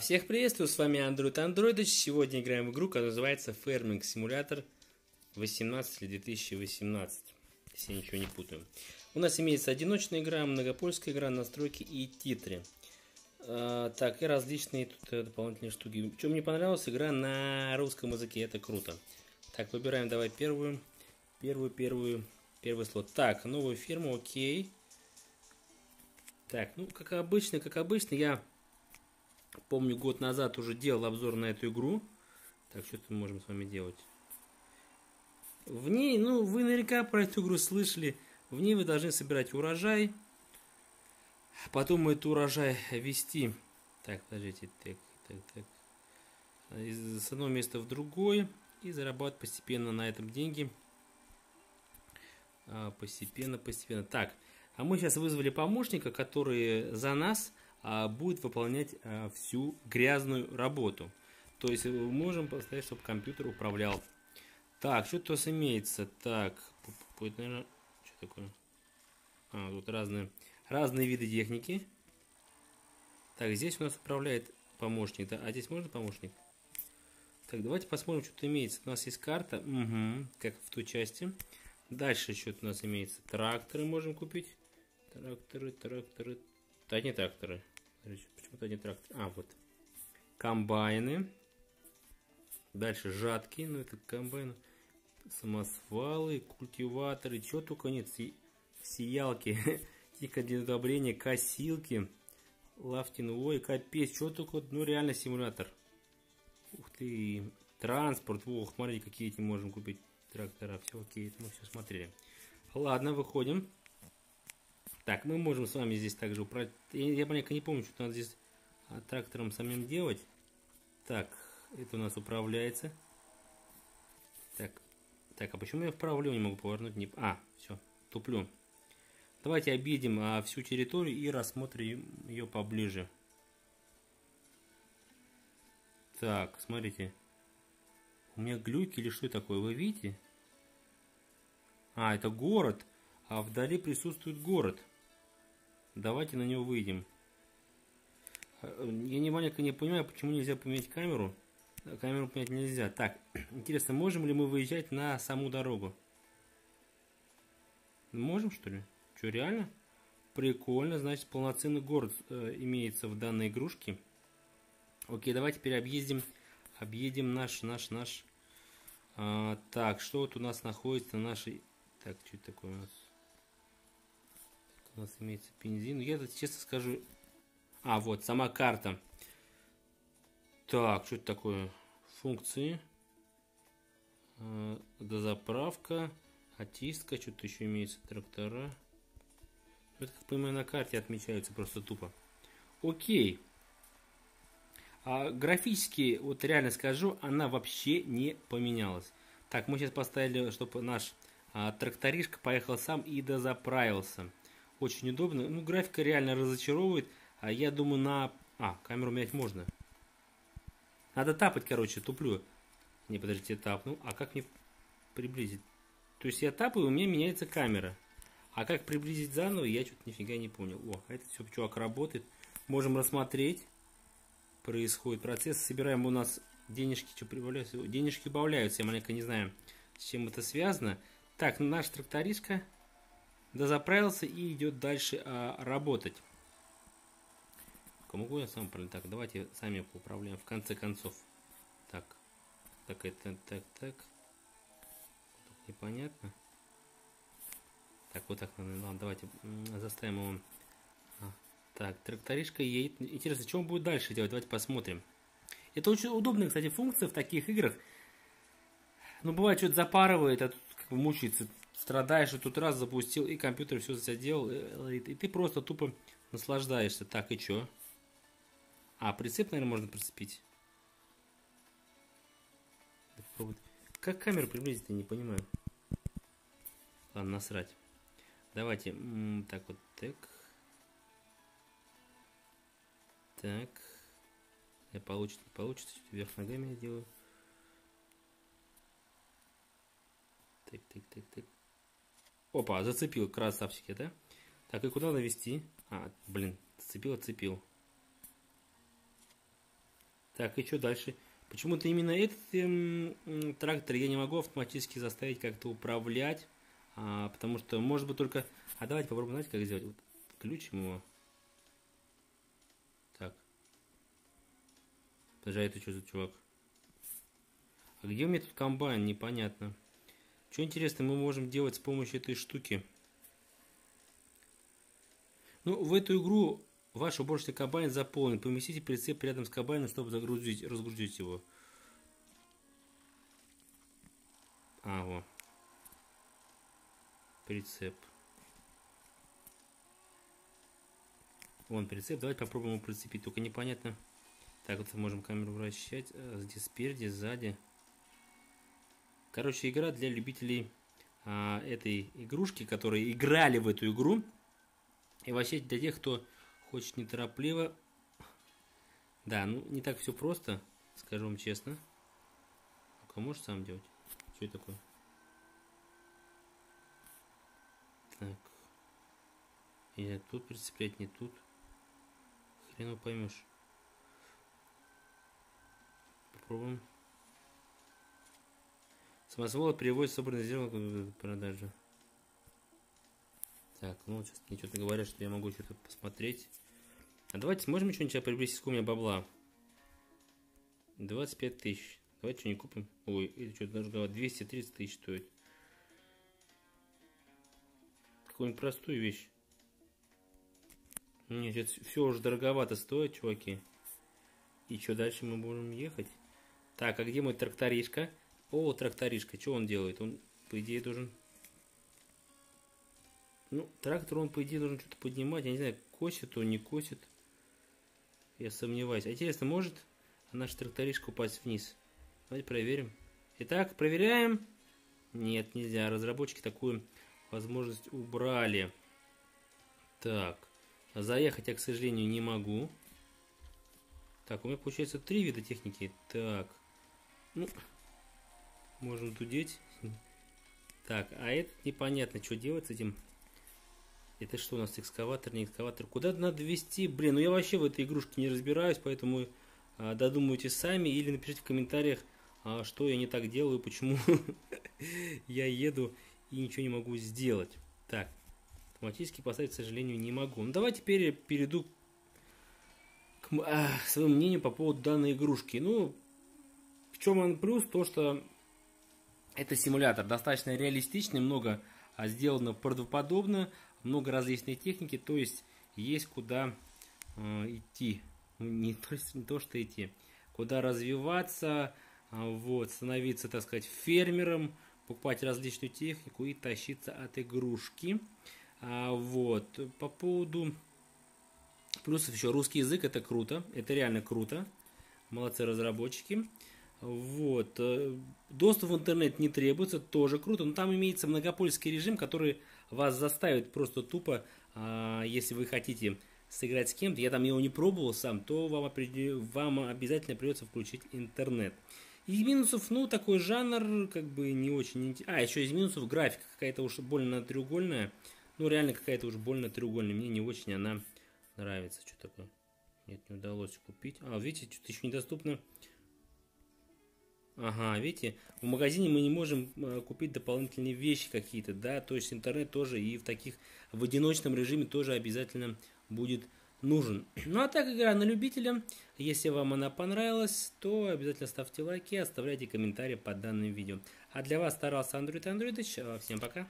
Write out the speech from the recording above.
Всех приветствую, с вами Android Androidыч. Сегодня играем в игру, которая называется Farming Simulator 18 или 2018, если ничего не путаю. У нас имеется одиночная игра, многопольская игра, настройки и титры. Так, и различные тут дополнительные штуки. Чем мне понравилась игра на русском языке, это круто. Так, выбираем, давай первый слот. Так, новую ферму, окей. Так, ну как обычно, я... Помню, год назад уже делал обзор на эту игру. Так, что-то мы можем с вами делать. В ней, ну, вы наверняка про эту игру слышали. В ней вы должны собирать урожай. Потом этот урожай вести. Так, подождите. Так. Из одного места в другое. И зарабатывать постепенно на этом деньги. Постепенно. Так, а мы сейчас вызвали помощника, который за нас... будет выполнять всю грязную работу. То есть мы можем поставить, чтобы компьютер управлял. Так, что-то у нас имеется. Так, будет, наверное, что такое? Тут разные виды техники. Так, здесь у нас управляет помощник. Да? А здесь можно помощник? Так, давайте посмотрим, что-то имеется. У нас есть карта, как в той части. Дальше что-то у нас имеется. Тракторы можем купить. Тракторы. Одни тракторы. Почему-то не трактор. Вот. Комбайны. Дальше жатки. Ну, это комбайн. Самосвалы, культиваторы. Чего только нет. Сиялки. Тихо-удобрения, косилки. Лафтин. Ой, капец. Чего только... Ну, реально симулятор. Ух ты. Транспорт. Ох, смотри, какие эти можем купить трактора. Все окей. Это мы все смотрели. Ладно, выходим. Так, мы можем с вами здесь также управлять. Я понятно не помню, что надо здесь трактором самим делать. Так, это у нас управляется. Так, а почему я вправо не могу повернуть? Все, туплю. Давайте объедем всю территорию и рассмотрим ее поближе. Так, смотрите. У меня глюки или что такое, вы видите? Это город. А вдали присутствует город. Давайте на него выйдем. Я маленько не понимаю, почему нельзя поменять камеру. Камеру поменять нельзя. Так, интересно, можем ли мы выезжать на саму дорогу? Можем, что ли? Что, реально? Прикольно, значит, полноценный город имеется в данной игрушке. Окей, давайте теперь объедем наш. Так, что вот у нас находится на нашей... Так, что это такое у нас? У нас имеется бензин. Я тут честно скажу. Вот сама карта. Так, что это такое? Функции. Дозаправка. Очистка. Что-то еще имеется. Трактора. Это, как понимаю, на карте отмечаются просто тупо. Окей. Графически, вот реально скажу, она вообще не поменялась. Так, мы сейчас поставили, чтобы наш тракторишка поехал сам и дозаправился. Очень удобно. Ну, графика реально разочаровывает. Я думаю, на... камеру менять можно. Надо тапать, короче, туплю. Не, подождите, тапну. А как мне приблизить? То есть я тапаю, у меня меняется камера. А как приблизить заново, я что-то нифига не понял. Это все, чувак, работает. Можем рассмотреть. Происходит процесс. Собираем у нас денежки. Что прибавляются? Денежки убавляются. Я маленько не знаю, с чем это связано. Так, наш трактористка дозаправился и идет дальше работать. Кому я сам управляю? Так, давайте сами управляем в конце концов. Так. Тут непонятно. Так, вот так надо. Ладно, давайте заставим его. Так, тракторишка едет. Интересно, что он будет дальше делать? Давайте посмотрим. Это очень удобная, кстати, функция в таких играх. Ну, бывает, что-то запарывает, а тут мучается, страдаешь, и тут раз запустил, и компьютер все заделал, и ты просто тупо наслаждаешься. Так, и чё? Прицеп, наверное, можно прицепить. Как камеру приблизить, я не понимаю. Ладно, насрать. Давайте, так вот, так. Получится, не получится, вверх ногами я делаю. Так. Опа, зацепил, красавчики, да? Так, и куда навести? Зацепил. Так, и что дальше? Почему-то именно этот трактор я не могу автоматически заставить как-то управлять, потому что, может быть, только... А давайте попробуем, знаете, как сделать. Вот, включим его. Так. Подожди, это что за чувак? А где у меня тут комбайн? Непонятно. Что интересно, мы можем делать с помощью этой штуки? Ну, в эту игру ваш уборочный комбайн заполнен. Поместите прицеп рядом с комбайном, чтобы разгрузить его. А, вот. Прицеп. Вон прицеп. Давайте попробуем его прицепить. Только непонятно. Так, вот можем камеру вращать. Здесь спереди, сзади. Короче, игра для любителей этой игрушки, которые играли в эту игру. И вообще для тех, кто хочет неторопливо. Да, ну не так все просто, скажу вам честно. Ну-ка, можешь сам делать? Что это такое? Так. Или тут прицеплять, не тут. Хрен поймешь. Попробуем. Самосвал перевозит собранное зерно в продажу. Так, ну сейчас мне что-то говорят, что я могу что-то посмотреть. А давайте сможем что-нибудь приобрести, сколько у меня бабла? 25 тысяч. Давайте что-нибудь купим. Ой, это что-то должно 230 тысяч стоит. Какую-нибудь простую вещь. Нет, это все уже дороговато стоит, чуваки. И что дальше мы будем ехать? Так, а где мой тракторишка? О, тракторишка, что он делает? Он, по идее, должен... Ну, трактор, он, по идее, должен что-то поднимать. Я не знаю, косит он, не косит. Я сомневаюсь. А интересно, может наш тракторишка упасть вниз? Давайте проверим. Итак, проверяем. Нет, нельзя. Разработчики такую возможность убрали. Так. Заехать я, к сожалению, не могу. Так, у меня получается 3 вида техники. Так. Ну, можем тудеть. Так, а это непонятно, что делать с этим. Это что у нас, экскаватор, не экскаватор? Куда-то надо вести. Блин, ну я вообще в этой игрушке не разбираюсь, поэтому додумайте сами или напишите в комментариях, что я не так делаю, почему я еду и ничего не могу сделать. Так, автоматически поставить, к сожалению, не могу. Ну давай теперь перейду к своему мнению по поводу данной игрушки. Ну, в чем он плюс? То, что это симулятор достаточно реалистичный, много сделано правдоподобно. Много различной техники, то есть есть куда идти, куда развиваться, вот, становиться, так сказать, фермером, покупать различную технику и тащиться от игрушки. Вот, по поводу плюсов еще русский язык, это круто, это реально круто, молодцы разработчики. Вот, доступ в интернет не требуется, тоже круто, но там имеется многопольский режим, который вас заставит просто тупо, если вы хотите сыграть с кем-то, я там его не пробовал сам, то вам обязательно придется включить интернет. Из минусов, ну, такой жанр, как бы не очень... А, еще из минусов графика какая-то уж больно треугольная, ну, реально какая-то уж больно треугольная, мне не очень она нравится. Что такое? Нет, не удалось купить. А, видите, что-то еще недоступно. Ага, видите, в магазине мы не можем купить дополнительные вещи какие-то, да, то есть интернет тоже и в таких, в одиночном режиме тоже обязательно будет нужен. Ну а так, игра на любителя, если вам она понравилась, то обязательно ставьте лайки, оставляйте комментарии под данным видео. А для вас старался Андрей Андреевич, всем пока!